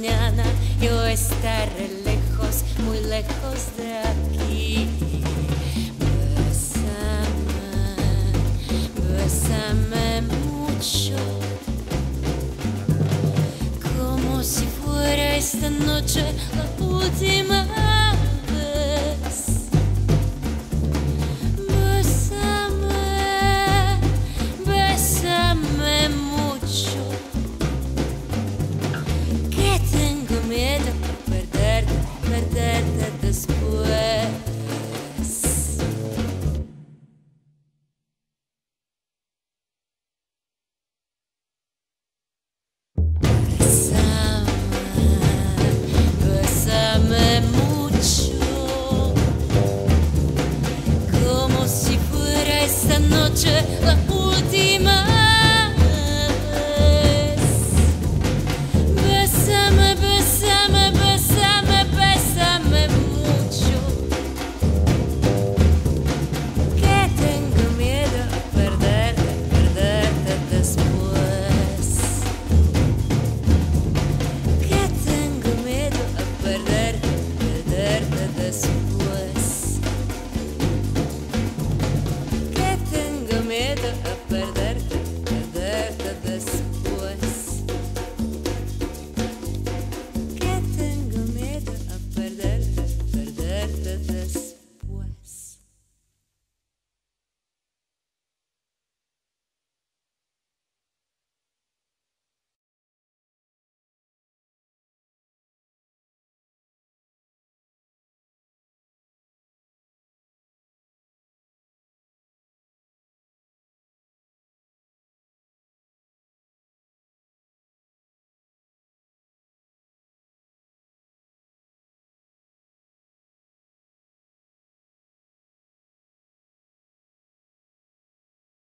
mañana yo estaré